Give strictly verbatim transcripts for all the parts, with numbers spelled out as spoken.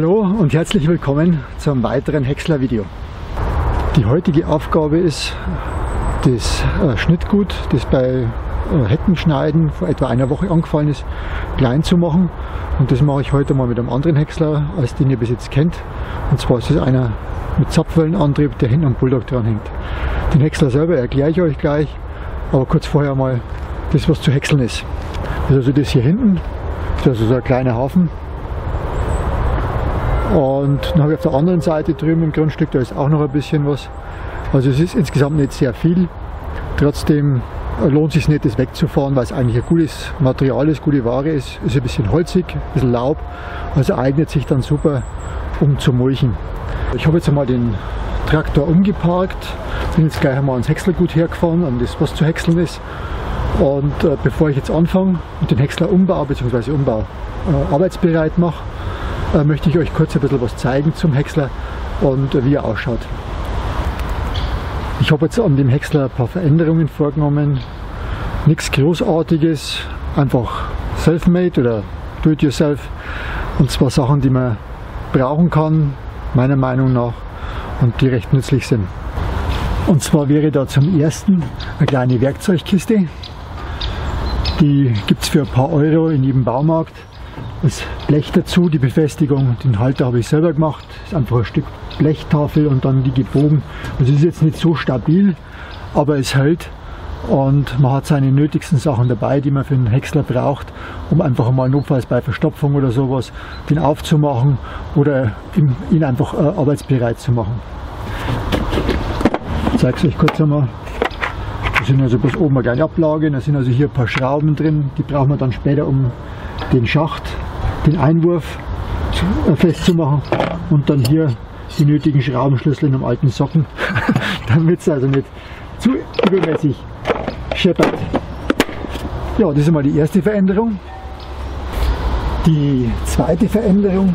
Hallo und herzlich willkommen zu einem weiteren Häcksler Video. Die heutige Aufgabe ist das äh, Schnittgut, das bei äh, Heckenschneiden vor etwa einer Woche angefallen ist, klein zu machen. Und das mache ich heute mal mit einem anderen Häcksler, als den ihr bis jetzt kennt. Und zwar ist das einer mit Zapfwellenantrieb, der hinten am Bulldog dran hängt. Den Häcksler selber erkläre ich euch gleich, aber kurz vorher mal das, was zu häckseln ist. Das ist also das hier hinten, das ist also so ein kleiner Haufen. Und dann habe ich auf der anderen Seite drüben im Grundstück, da ist auch noch ein bisschen was. Also es ist insgesamt nicht sehr viel. Trotzdem lohnt es sich nicht, das wegzufahren, weil es eigentlich ein gutes Material ist, gute Ware ist. Ist ein bisschen holzig, ein bisschen Laub. Also eignet sich dann super, um zu mulchen. Ich habe jetzt einmal den Traktor umgeparkt. Bin jetzt gleich einmal ans Häckselgut hergefahren, an das, was zu häckseln ist. Und bevor ich jetzt anfange und den Häcksler umbau bzw. umbau äh, arbeitsbereit mache, möchte ich euch kurz ein bisschen was zeigen zum Häcksler und wie er ausschaut. Ich habe jetzt an dem Häcksler ein paar Veränderungen vorgenommen. Nichts Großartiges, einfach self-made oder do-it-yourself. Und zwar Sachen, die man brauchen kann, meiner Meinung nach, und die recht nützlich sind. Und zwar wäre da zum ersten eine kleine Werkzeugkiste. Die gibt es für ein paar Euro in jedem Baumarkt. Das Blech dazu, die Befestigung, den Halter habe ich selber gemacht. Das ist einfach ein Stück Blechtafel und dann die gebogen. Also ist jetzt nicht so stabil, aber es hält und man hat seine nötigsten Sachen dabei, die man für einen Häcksler braucht, um einfach mal notfalls bei Verstopfung oder sowas den aufzumachen oder ihn einfach arbeitsbereit zu machen. Ich zeige es euch kurz einmal. Da sind also bloß oben eine kleine Ablage, da sind also hier ein paar Schrauben drin, die brauchen wir dann später, um den Schacht, den Einwurf festzumachen, und dann hier die nötigen Schraubenschlüssel in einem alten Socken, damit es also nicht zu übermäßig scheppert. Ja, das ist mal die erste Veränderung. Die zweite Veränderung,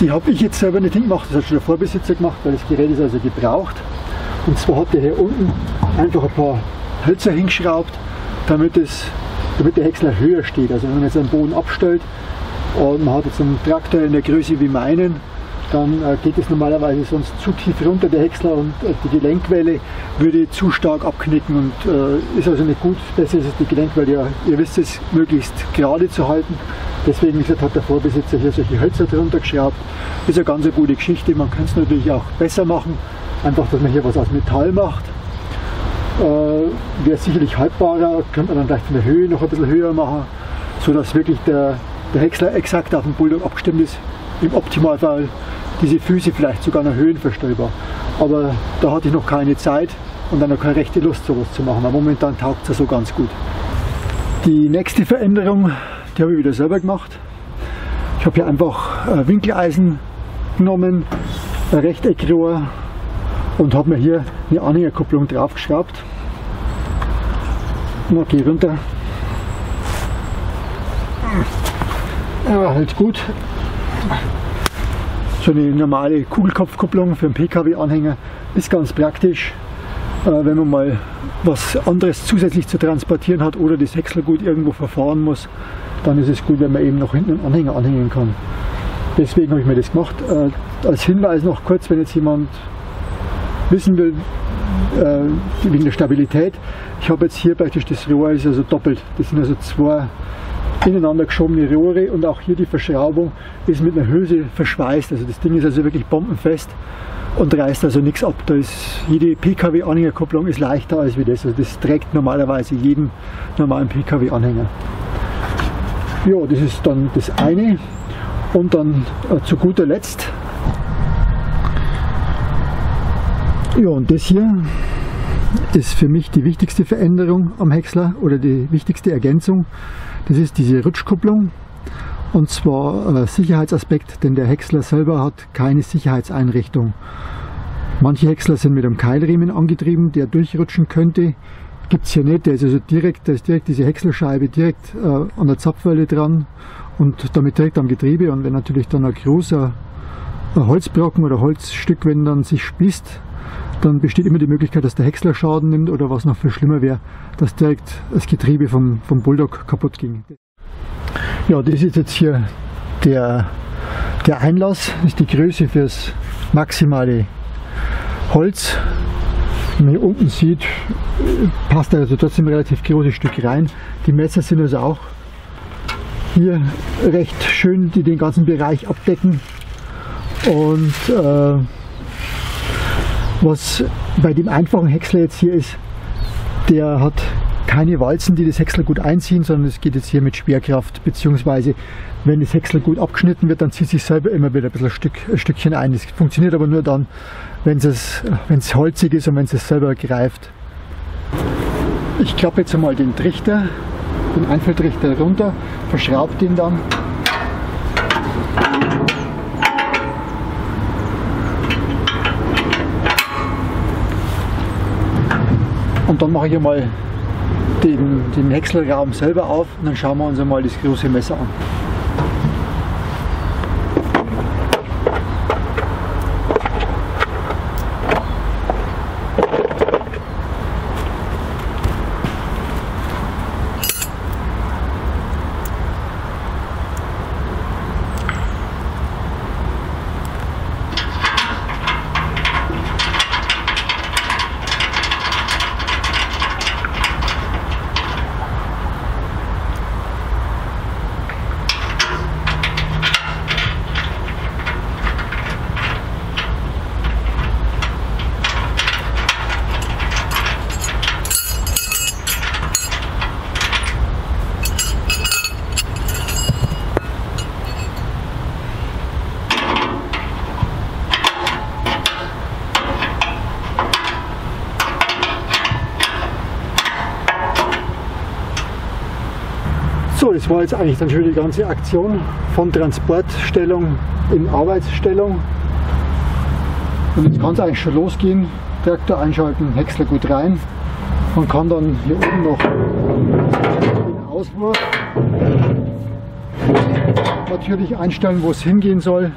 die habe ich jetzt selber nicht hingemacht, das hat schon der Vorbesitzer gemacht, weil das Gerät ist also gebraucht. Und zwar hat er hier unten einfach ein paar Hölzer hingeschraubt, damit es damit der Häcksler höher steht. Also wenn man jetzt einen Boden abstellt und man hat jetzt einen Traktor in der Größe wie meinen, dann geht es normalerweise sonst zu tief runter, der Häcksler, und die Gelenkwelle würde zu stark abknicken und äh, ist also nicht gut. Besser ist es, die Gelenkwelle, ja, ihr wisst es, möglichst gerade zu halten. Deswegen, wie gesagt, hat der Vorbesitzer hier solche Hölzer drunter geschraubt. Ist eine ganz eine gute Geschichte. Man kann es natürlich auch besser machen, einfach, dass man hier was aus Metall macht. Wäre sicherlich haltbarer, könnte man dann vielleicht von der Höhe noch ein bisschen höher machen, sodass wirklich der, der Häcksler exakt auf den Bulldog abgestimmt ist. Im Optimalfall diese Füße vielleicht sogar noch höhenverstellbar. Aber da hatte ich noch keine Zeit und dann noch keine rechte Lust, sowas zu machen. Aber momentan taugt es ja so ganz gut. Die nächste Veränderung, die habe ich wieder selber gemacht. Ich habe hier einfach Winkeleisen genommen, ein Rechteckrohr, und habe mir hier eine Anhängerkupplung drauf geschraubt. Na, geh runter. Aber halt gut. So eine normale Kugelkopfkupplung für einen P K W-Anhänger ist ganz praktisch, wenn man mal was anderes zusätzlich zu transportieren hat oder das Häckselgut irgendwo verfahren muss, dann ist es gut, wenn man eben noch hinten einen Anhänger anhängen kann. Deswegen habe ich mir das gemacht. Als Hinweis noch kurz, wenn jetzt jemand wissen will, äh, wegen der Stabilität, ich habe jetzt hier praktisch das Rohr, ist also doppelt, das sind also zwei ineinander geschobene Rohre, und auch hier die Verschraubung ist mit einer Hülse verschweißt, also das Ding ist also wirklich bombenfest und reißt also nichts ab. Da ist jede P K W-Anhängerkupplung ist leichter als wie das, also das trägt normalerweise jeden normalen P K W-Anhänger. Ja, das ist dann das eine, und dann äh, zu guter Letzt, ja, und das hier ist für mich die wichtigste Veränderung am Häcksler oder die wichtigste Ergänzung. Das ist diese Rutschkupplung, und zwar äh, Sicherheitsaspekt, denn der Häcksler selber hat keine Sicherheitseinrichtung. Manche Häcksler sind mit einem Keilriemen angetrieben, der durchrutschen könnte. Gibt es hier nicht, der ist also direkt, da ist direkt diese Häckselscheibe direkt äh, an der Zapfwelle dran und damit direkt am Getriebe. Und wenn natürlich dann ein großer ein Holzbrocken oder Holzstück, wenn dann sich spießt, dann besteht immer die Möglichkeit, dass der Häcksler Schaden nimmt, oder was noch viel schlimmer wäre, dass direkt das Getriebe vom, vom Bulldog kaputt ging. Ja, das ist jetzt hier der, Der Einlass ist die Größe fürs maximale Holz. Wenn man hier unten sieht, passt also trotzdem ein relativ großes Stück rein. Die Messer sind also auch hier recht schön, die den ganzen Bereich abdecken. Und äh, was bei dem einfachen Häcksler jetzt hier ist, der hat keine Walzen, die das Häcksler gut einziehen, sondern es geht jetzt hier mit Speerkraft, beziehungsweise wenn das Häcksler gut abgeschnitten wird, dann zieht es sich selber immer wieder ein bisschen Stück, ein Stückchen ein. Das funktioniert aber nur dann, wenn es, wenn es holzig ist und wenn es es selber greift. Ich klappe jetzt einmal den Trichter, den Einfalltrichter runter, verschraube den dann. Und dann mache ich einmal den, den Häckselraum selber auf und dann schauen wir uns einmal das große Messer an. So, das war jetzt eigentlich dann schon die ganze Aktion von Transportstellung in Arbeitsstellung. Und jetzt kann es eigentlich schon losgehen, Traktor einschalten, Häcksler gut rein. Man kann dann hier oben noch den Auswurf natürlich einstellen, wo es hingehen soll.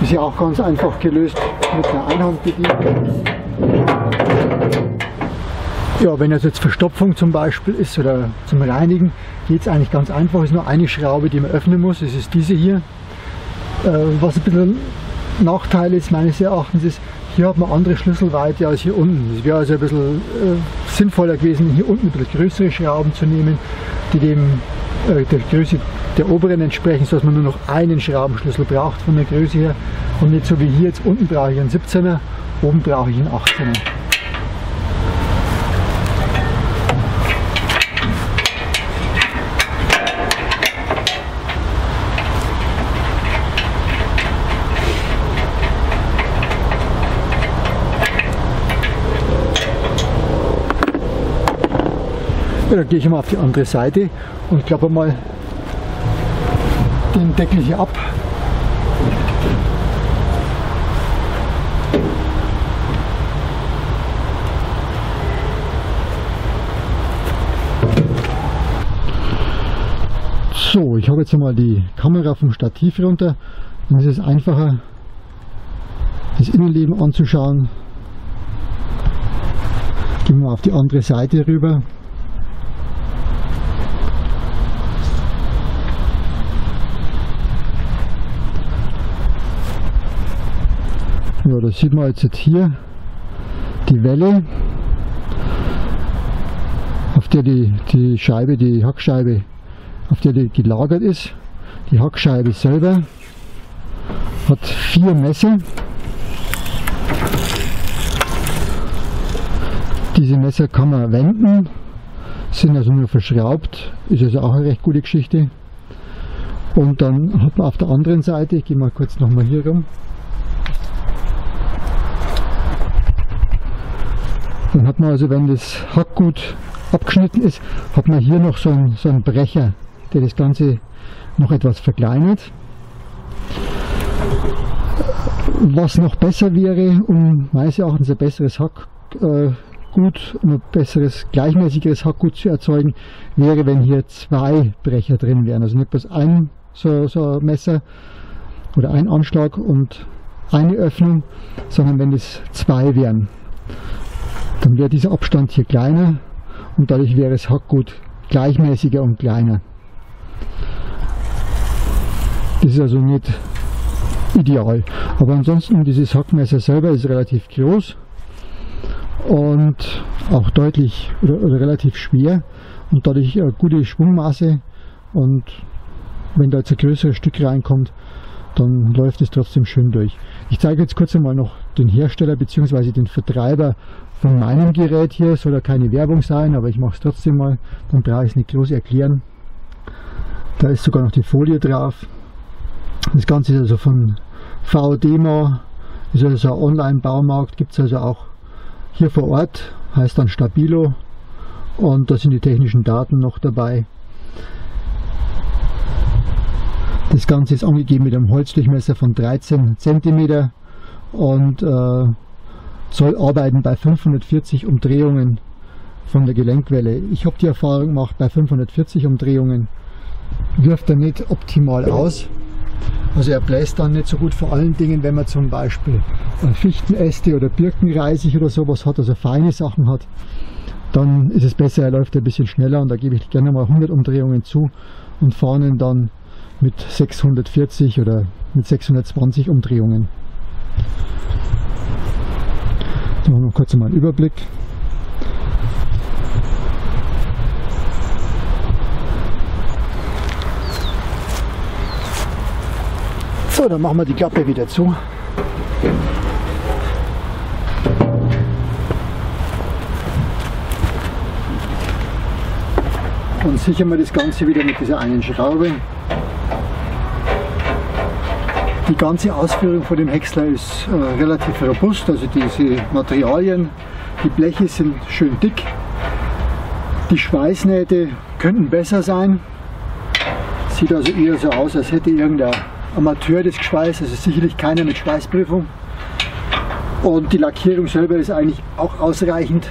Ist ja auch ganz einfach gelöst mit einer Einhandbedienung. Ja, wenn das jetzt Verstopfung zum Beispiel ist oder zum Reinigen, geht es eigentlich ganz einfach. Es ist nur eine Schraube, die man öffnen muss, das ist diese hier. Äh, was ein bisschen Nachteil ist meines Erachtens ist, hier hat man andere Schlüsselweite als hier unten. Es wäre also ein bisschen äh, sinnvoller gewesen, hier unten ein bisschen größere Schrauben zu nehmen, die dem, äh, der Größe der oberen entsprechen, sodass man nur noch einen Schraubenschlüssel braucht von der Größe her. Und nicht so wie hier, jetzt unten brauche ich einen siebzehner, oben brauche ich einen achtzehner. Da gehe ich mal auf die andere Seite und klappe mal den Deckel hier ab. So, ich habe jetzt einmal die Kamera vom Stativ runter. Dann ist es einfacher, das Innenleben anzuschauen. Gehen wir mal auf die andere Seite rüber. Ja, das sieht man jetzt hier die Welle, auf der die, die Scheibe, die Hackscheibe, auf der die gelagert ist. Die Hackscheibe selber hat vier Messer. Diese Messer kann man wenden, sind also nur verschraubt, ist also auch eine recht gute Geschichte. Und dann hat man auf der anderen Seite, ich gehe mal kurz nochmal hier rum, dann hat man also, wenn das Hackgut abgeschnitten ist, hat man hier noch so einen, so einen Brecher, der das Ganze noch etwas verkleinert. Was noch besser wäre, um meines Erachtens ein besseres Hackgut, um ein besseres, gleichmäßigeres Hackgut zu erzeugen, wäre, wenn hier zwei Brecher drin wären. Also nicht bloß ein so, so Messer oder ein Anschlag und eine Öffnung, sondern wenn es zwei wären. Dann wäre dieser Abstand hier kleiner und dadurch wäre das Hackgut gleichmäßiger und kleiner. Das ist also nicht ideal. Aber ansonsten, dieses Hackmesser selber ist relativ groß und auch deutlich oder, oder relativ schwer und dadurch eine gute Schwungmaße, und wenn da jetzt ein größeres Stück reinkommt, dann läuft es trotzdem schön durch. Ich zeige jetzt kurz einmal noch den Hersteller bzw. den Vertreiber von meinem Gerät hier. Soll da keine Werbung sein, aber ich mache es trotzdem mal, dann brauche ich es nicht groß erklären. Da ist sogar noch die Folie drauf. Das Ganze ist also von V D E M A, ist also ein Online-Baumarkt, gibt es also auch hier vor Ort, heißt dann Stabilo, und da sind die technischen Daten noch dabei. Das Ganze ist angegeben mit einem Holzdurchmesser von dreizehn Zentimeter und äh, soll arbeiten bei fünfhundertvierzig Umdrehungen von der Gelenkwelle. Ich habe die Erfahrung gemacht, bei fünfhundertvierzig Umdrehungen wirft er nicht optimal aus. Also er bläst dann nicht so gut, vor allen Dingen wenn man zum Beispiel Fichtenäste oder Birkenreisig oder sowas hat, also feine Sachen hat, dann ist es besser, er läuft ein bisschen schneller, und da gebe ich gerne mal hundert Umdrehungen zu und fahre ihn dann mit sechshundertvierzig oder mit sechshundertzwanzig Umdrehungen. So, noch kurz mal einen Überblick. So, dann machen wir die Klappe wieder zu. Und sichern wir das Ganze wieder mit dieser einen Schraube. Die ganze Ausführung von dem Häcksler ist äh, relativ robust, also diese Materialien, die Bleche sind schön dick, die Schweißnähte könnten besser sein, sieht also eher so aus, als hätte irgendein Amateur das geschweißt, also sicherlich keiner mit Schweißprüfung, und die Lackierung selber ist eigentlich auch ausreichend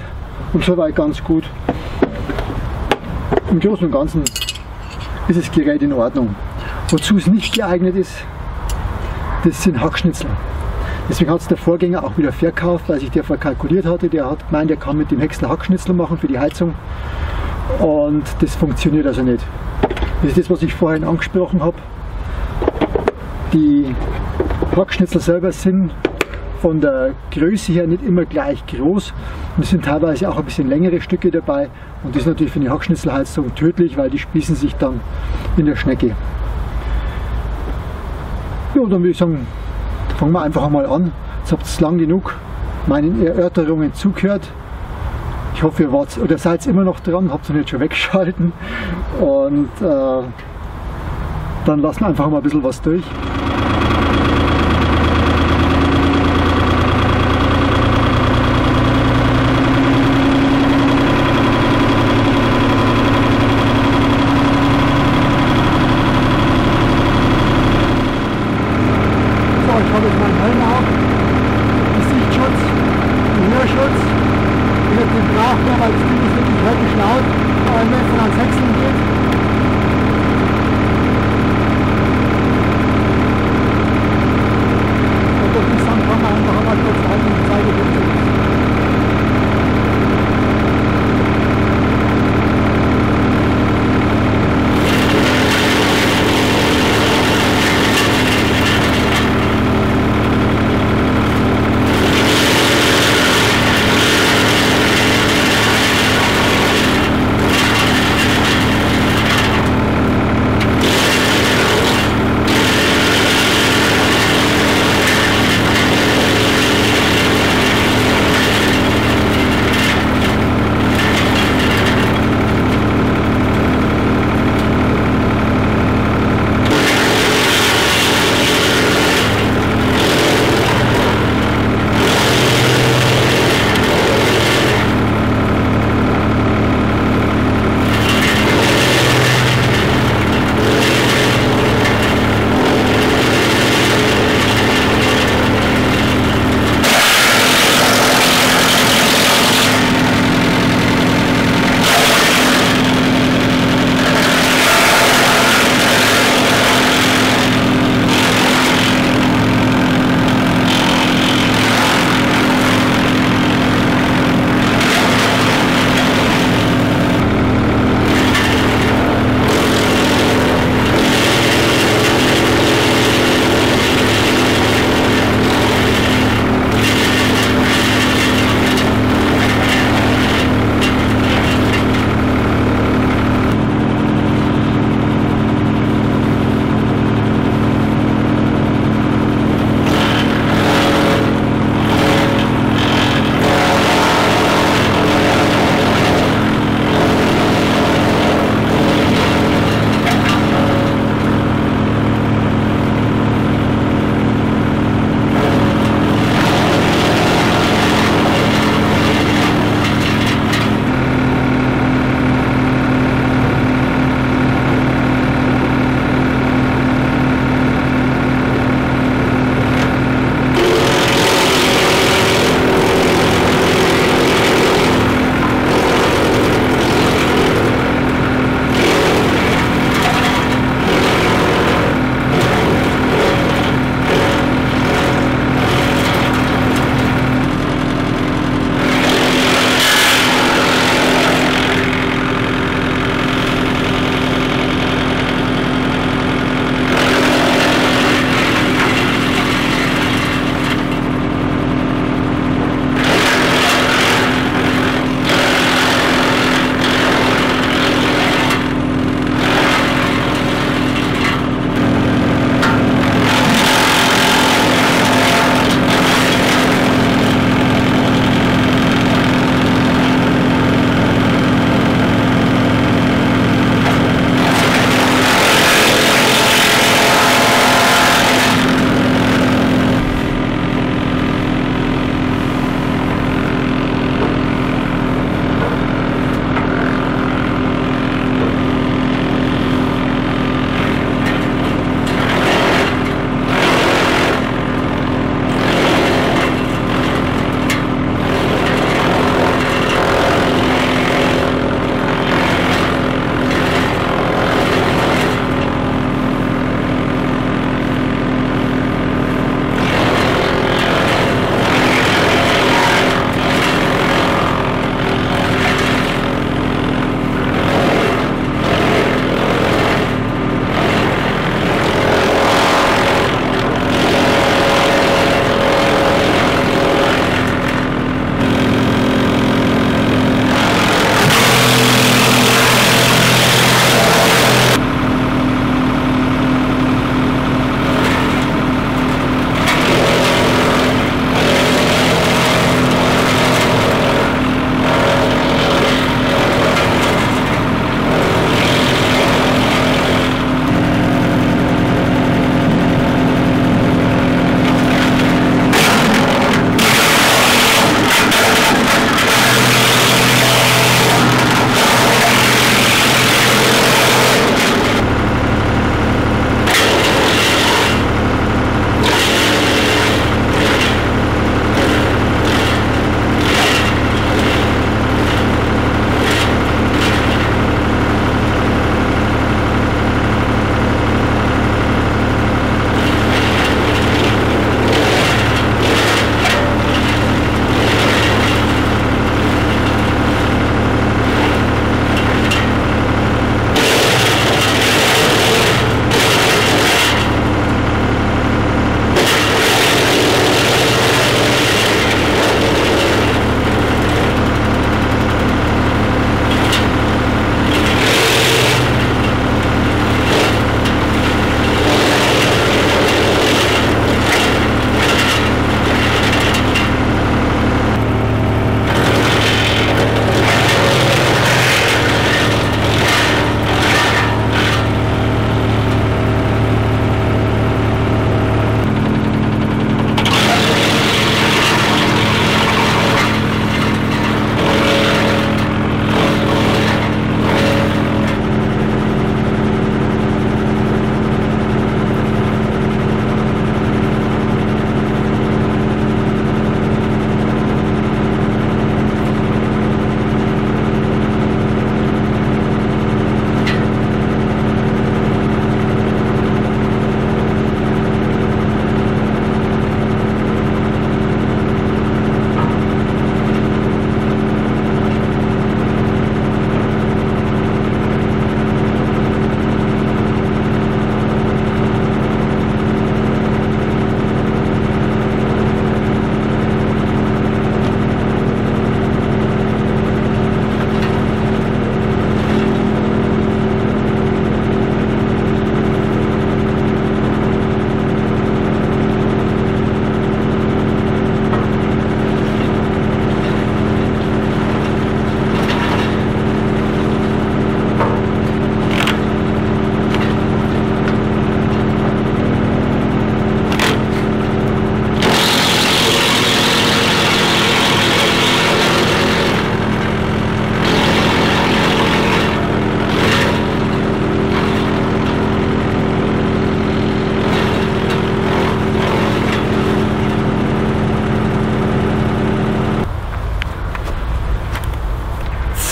und soweit ganz gut. Im Großen und Ganzen ist das Gerät in Ordnung. Wozu es nicht geeignet ist, das sind Hackschnitzler. Deswegen hat es der Vorgänger auch wieder verkauft, weil sich der verkalkuliert hatte. Der hat gemeint, er kann mit dem Häcksler Hackschnitzel machen für die Heizung. Und das funktioniert also nicht. Das ist das, was ich vorhin angesprochen habe. Die Hackschnitzel selber sind von der Größe her nicht immer gleich groß. Und es sind teilweise auch ein bisschen längere Stücke dabei. Und das ist natürlich für eine Hackschnitzelheizung tödlich, weil die spießen sich dann in der Schnecke. Ja, und dann würde ich sagen, fangen wir einfach einmal an. Jetzt habt ihr lang genug meinen Erörterungen zugehört. Ich hoffe, ihr wart oder seid immer noch dran, habt ihr nicht schon weggeschalten. Und äh, dann lassen wir einfach mal ein bisschen was durch.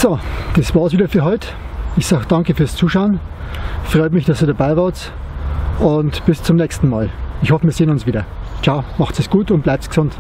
So, das war's wieder für heute. Ich sage danke fürs Zuschauen. Freut mich, dass ihr dabei wart. Und bis zum nächsten Mal. Ich hoffe, wir sehen uns wieder. Ciao, macht es gut und bleibt gesund.